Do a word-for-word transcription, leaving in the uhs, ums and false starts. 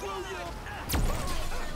Screw you!